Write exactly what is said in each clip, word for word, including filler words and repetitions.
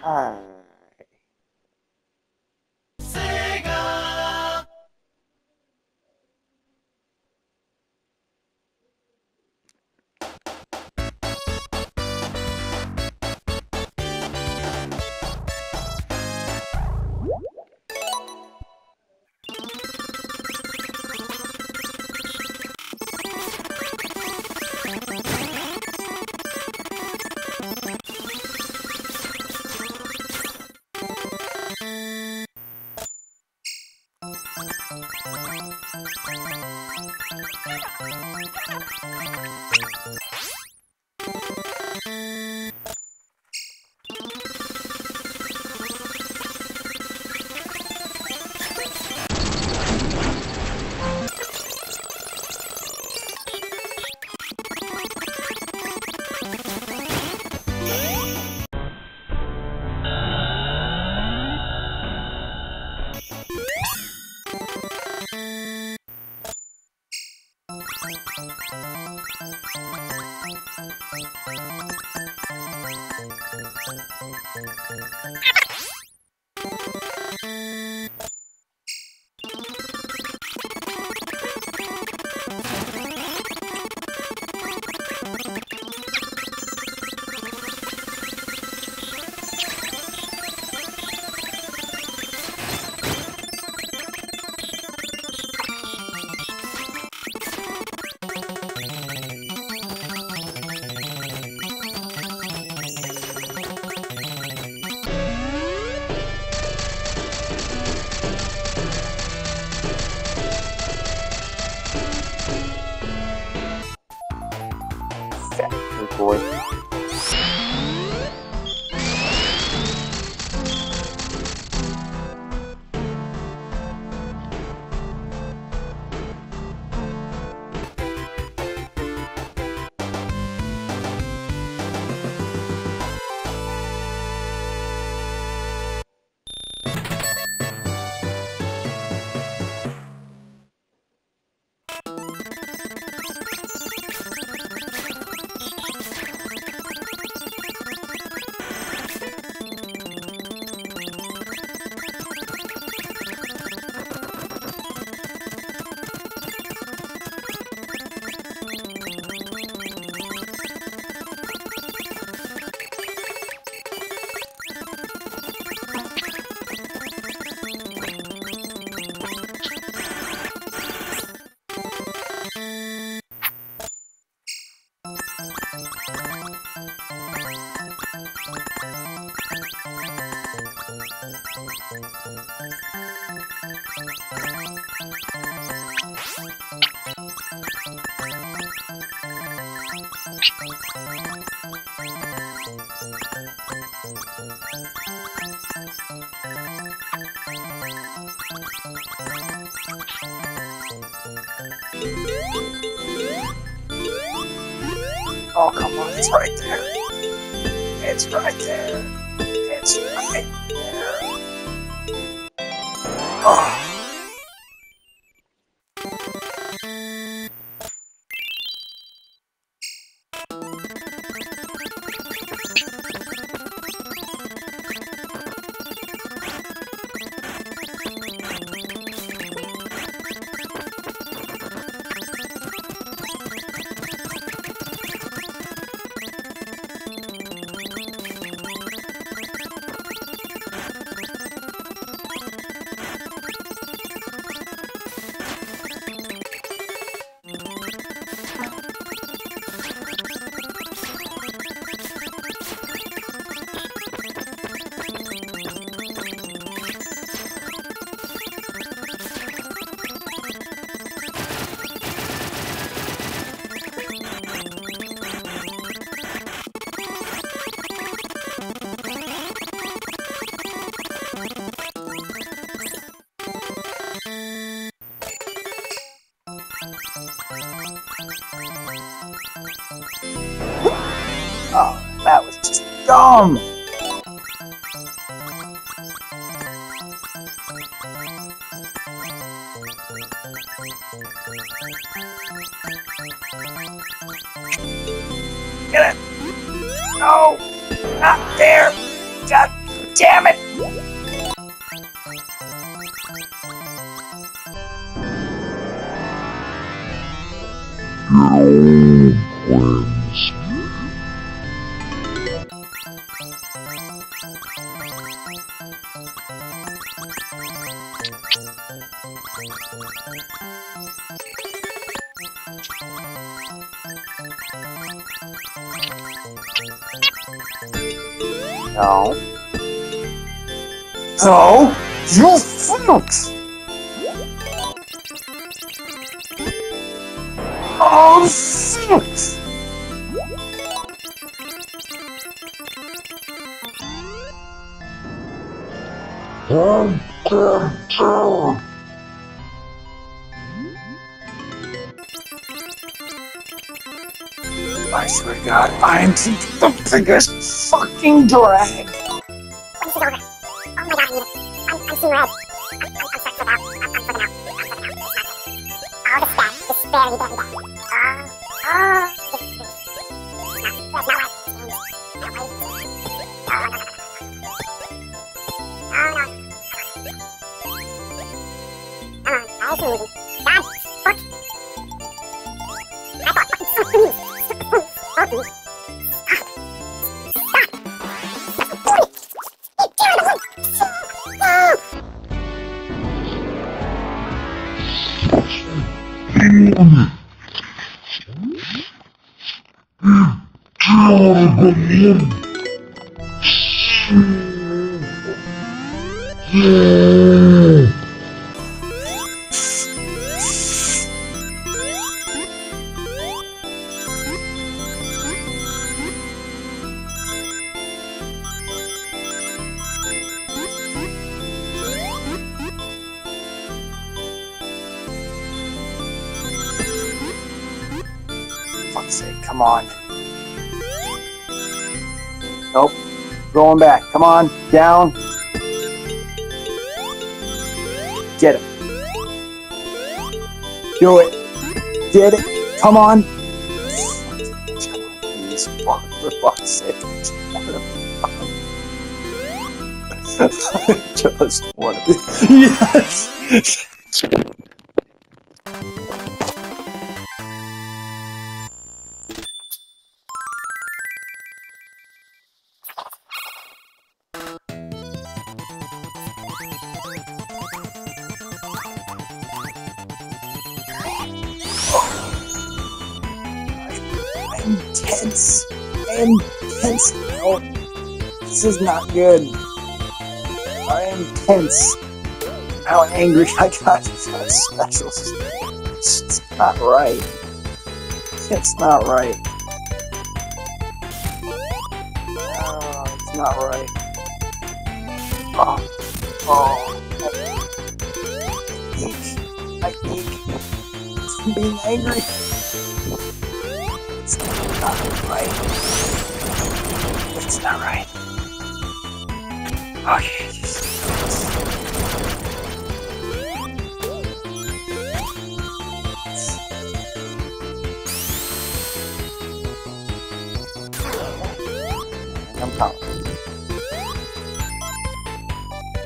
Hi. Sega. Oh, come on, it's right there. It's right there. It's right there. Oh. Oh, that was just dumb! Get it! No! Not there! Just Damn it! Your old friends. No. So, you fruit! Oh, shoot! One, two, two! I swear to God, I am the biggest fucking drag! I'm so over. Oh my God, Edith. I'm, I'm seeing red. I'm, I'm, I'm stuck out. I'm, I'm fucking out. I'm fucking out. I'm fucking out. All this stuff is very, very bad. Come on. Nope. Going back. Come on. Down. Get him. Do it. Did it. Come on. Please walk, for fuck's sake. I just want to be. Yes! Intense, intense. Oh, this is not good. I am tense. How angry I got for specials. It's not right. It's not right. Oh, it's not right. Oh, oh. I think. I think. I'm being angry. It's not right. It's not right. Okay, just I'm out.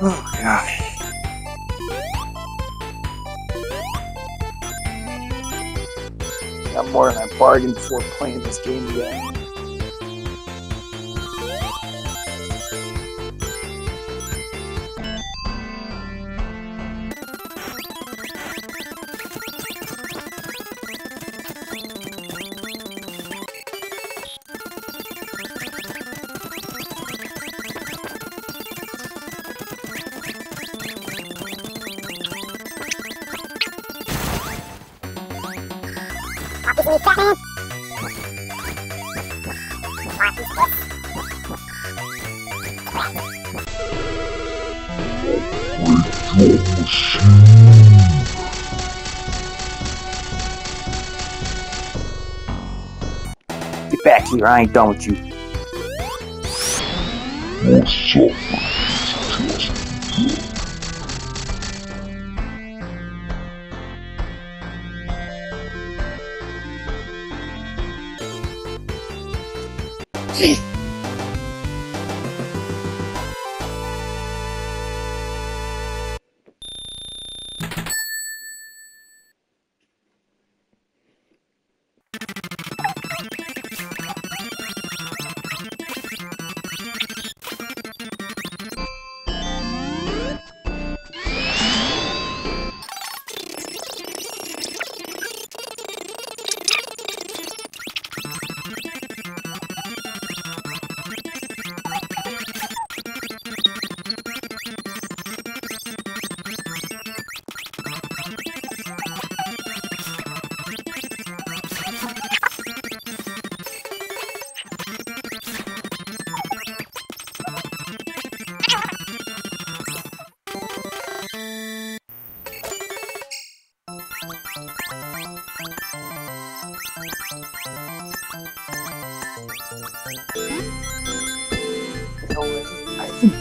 Oh God. Got more than I bargained for playing this game today. Get back here, I ain't done with you. What's up?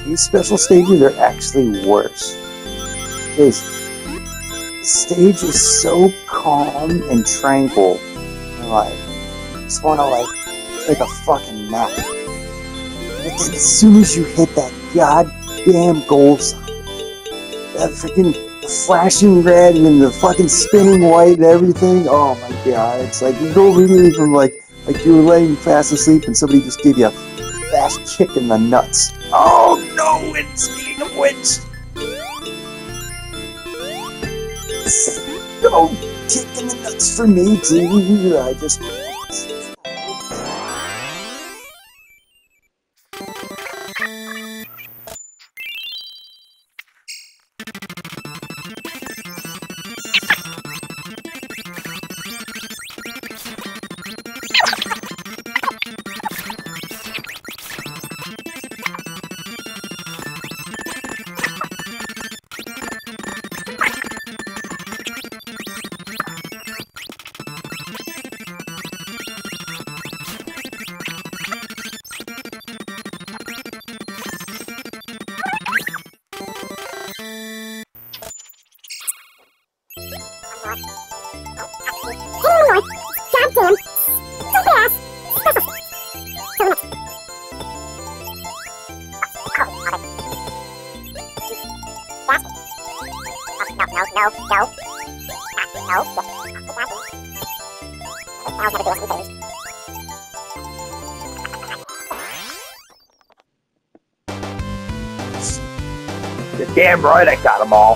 these special stages are actually worse. Because the stage is so calm and tranquil. And like, just wanna like, take a fucking nap. But then as soon as you hit that goddamn goal sign, that freaking flashing red and the fucking spinning white and everything, oh my god, it's like you go immediately from like, like you were laying fast asleep and somebody just gave you a fast kick in the nuts. Oh no, it's Speaking of which, no kick in the nuts for me, dude. I just. Damn right, I got them all.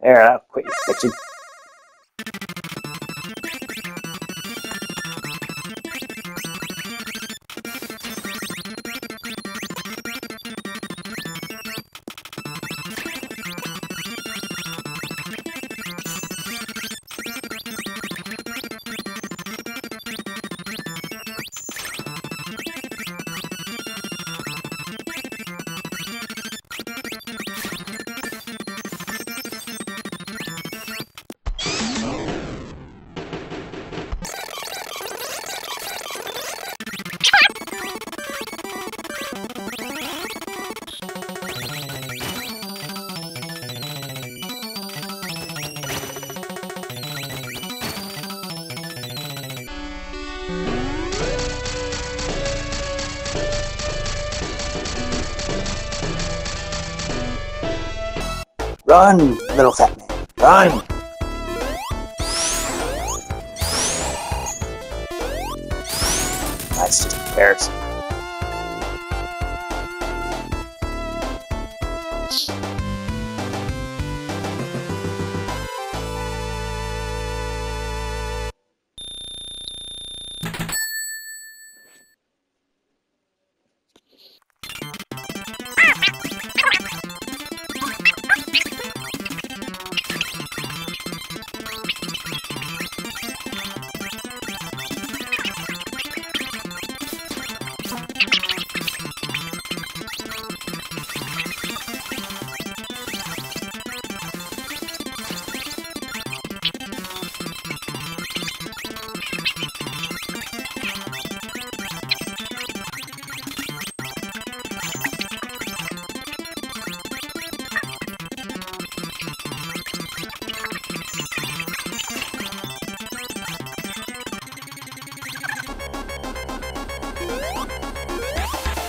There, I'll quit your bitching. Run, little fat man, run! That's just embarrassing.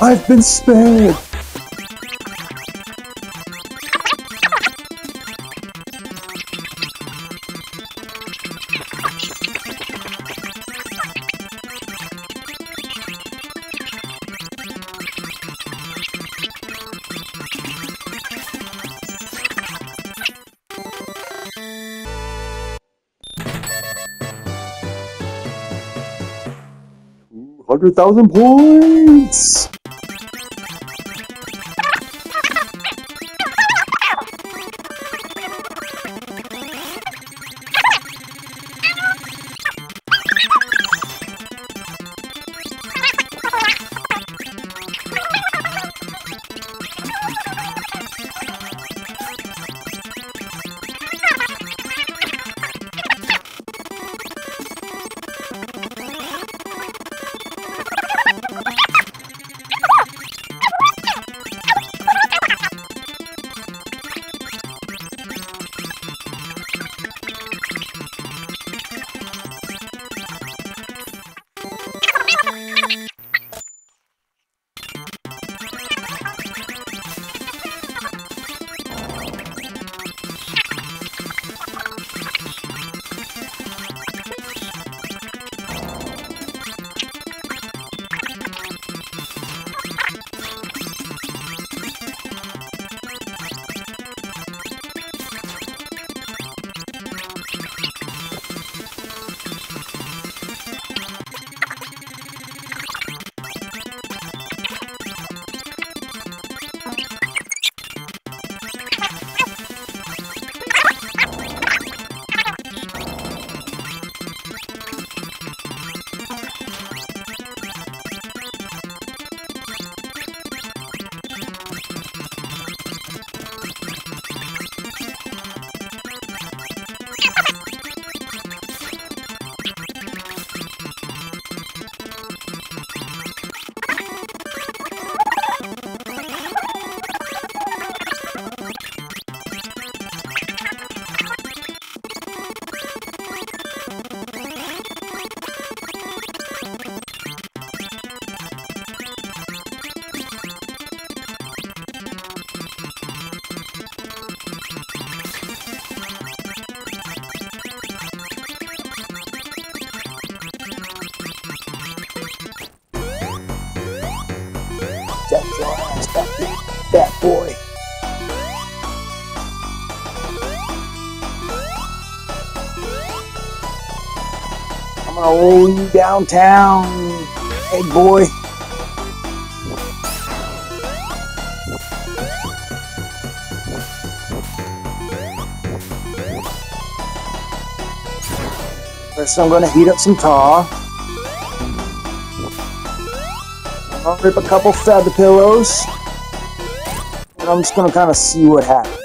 I've been spared! one hundred thousand points! I'm gonna roll you downtown, egg boy. First, I'm gonna heat up some tar. I'm gonna rip a couple feather pillows. And I'm just gonna kind of see what happens.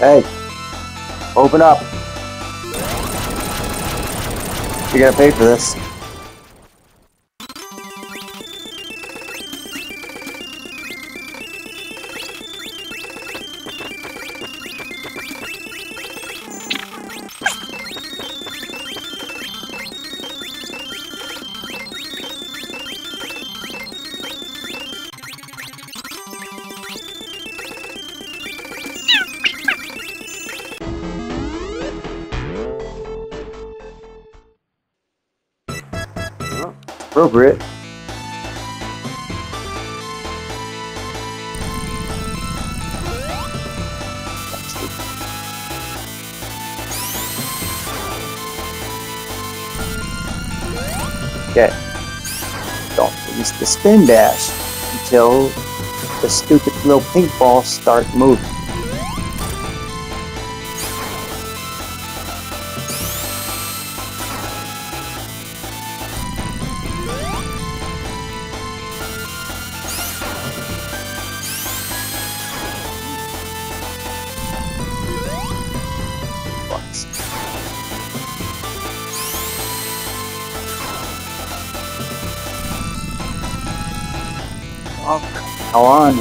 Hey, open up. You're gonna pay for this. Appropriate. Okay. Don't use the spin dash until the stupid little pink balls start moving. Oh, come on.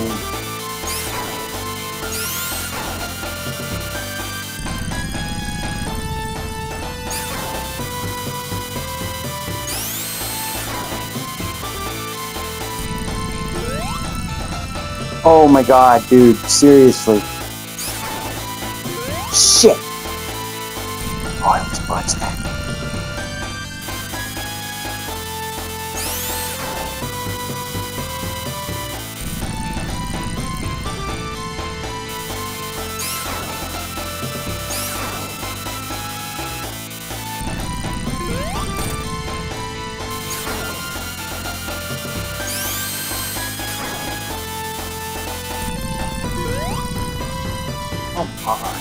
Oh my god, dude, seriously. Shit. Oh, I was watching that. Come on.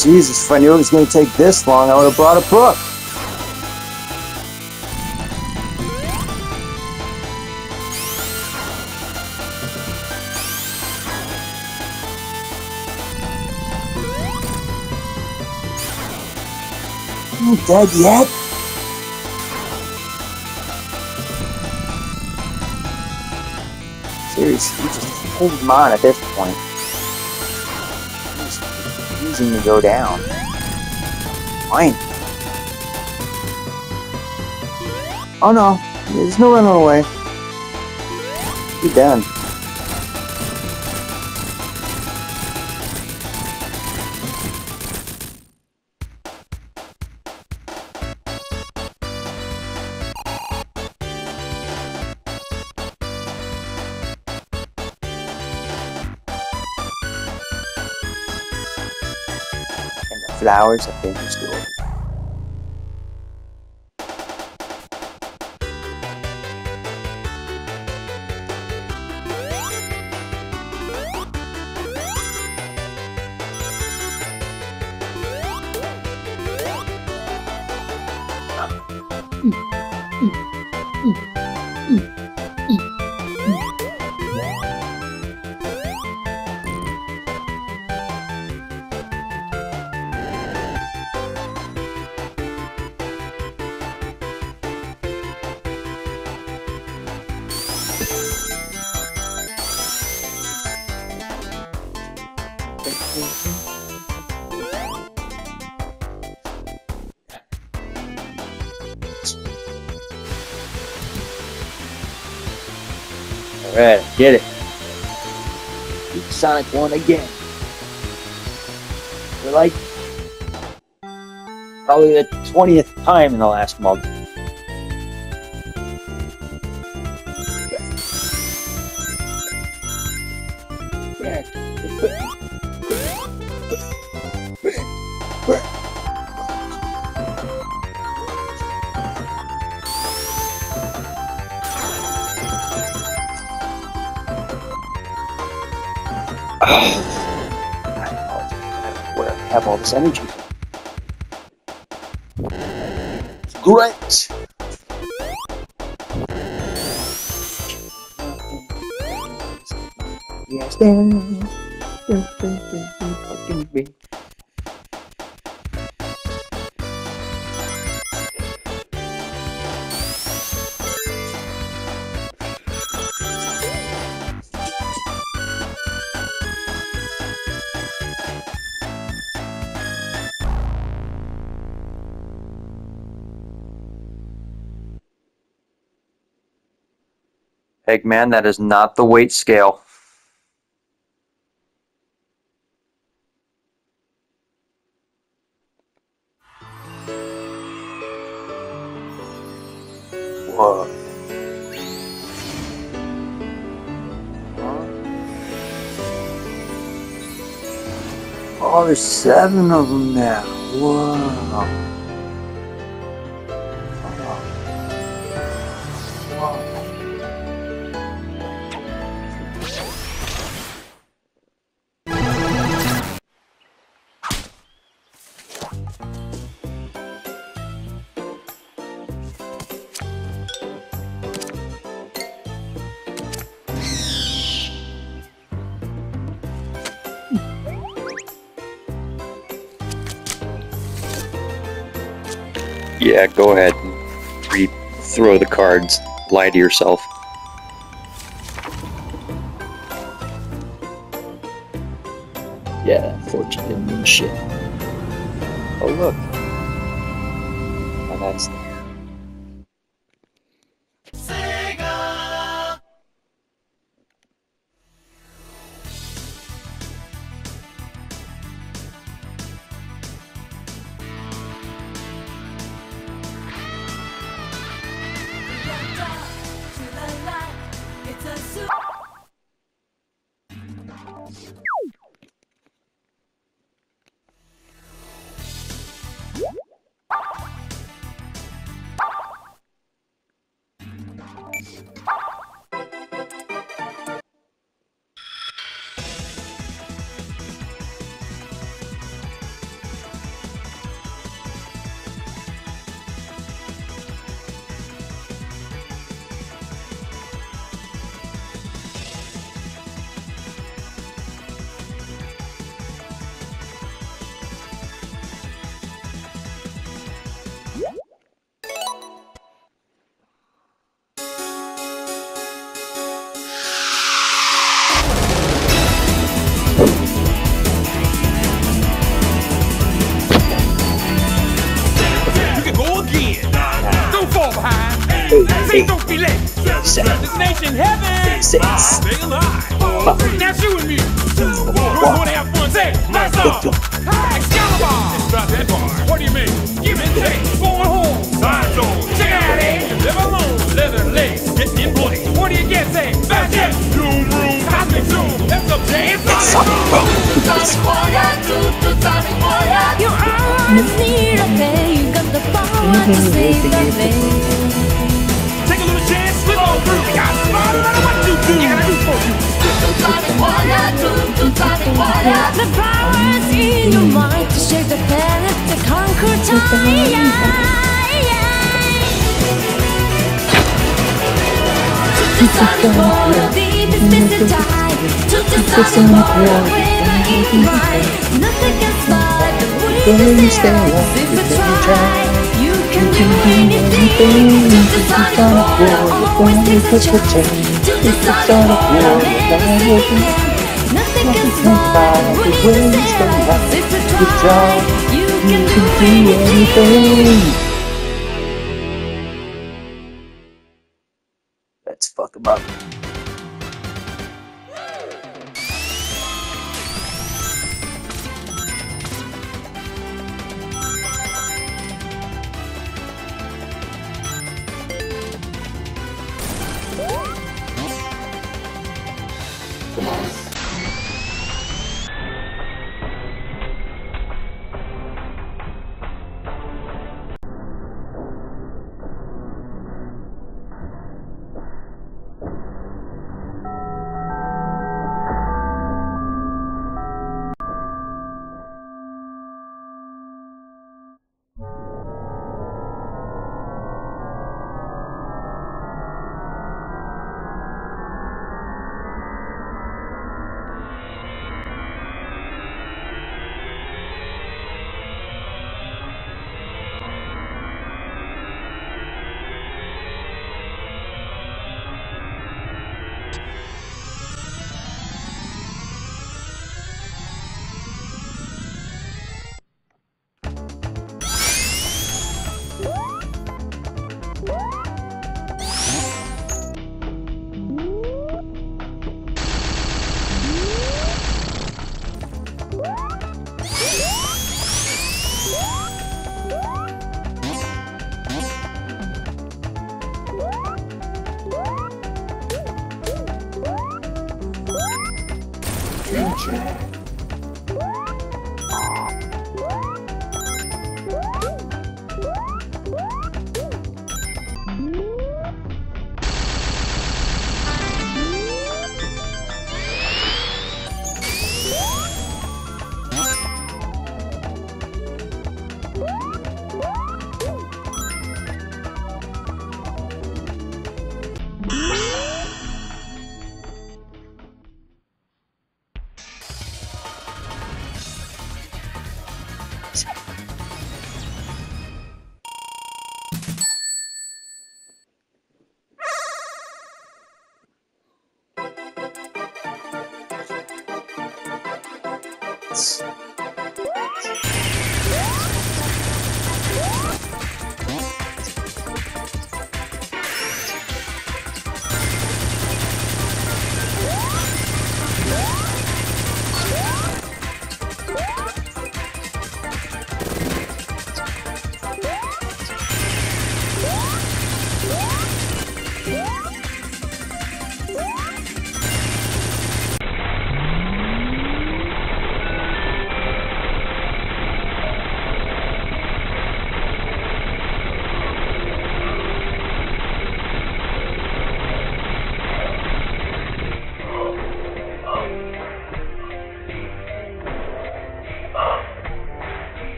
Jesus, if I knew it was going to take this long, I would have brought a book. You dead yet? Seriously, you just hold him on at this point. Using to go down. Fine. Oh no, there's no running away. You're done. Flowers at Baker's door. Alright, get it. Sonic one again. We're like probably the twentieth time in the last month. Where I have all this energy. Great! Yes, there. Egg man, that is not the weight scale. Whoa. Oh, there's seven of them now. Wow. Yeah, go ahead and re-throw the cards. Lie to yourself. Yeah, fortune didn't mean shit. Oh, look. Oh, that's... Don't be late. Destination heaven. Six. Stay alive. Now you and me. We're going to have fun. Say, let's go. Excalibur. What do you mean? Give and take. Going home. Side zone. Check out it. Live alone. Leather lace. Get in place. What do you get? Say, back it. Doom room. Cosmic zoom. That's up, James. Sonic Boom. Sonic Boy. Sonic Boy. Your eyes need a day. You got the power to save the day. The power's in your mind to shake the planet, to conquer time. You can do anything. It's the Sonic War. Always take the challenge. It's the Sonic War. Nothing can stop. What is the step? It's a trial. You can do anything. Let's fuck him up.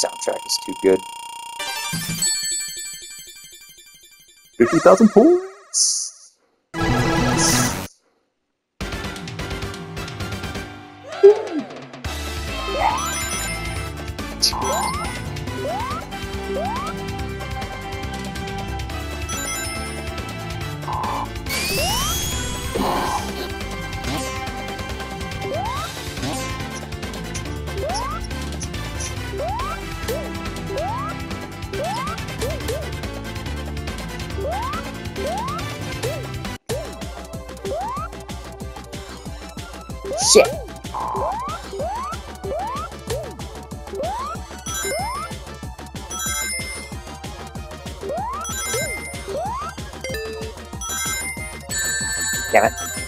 Soundtrack is too good. fifty thousand points! Shit. Damn it.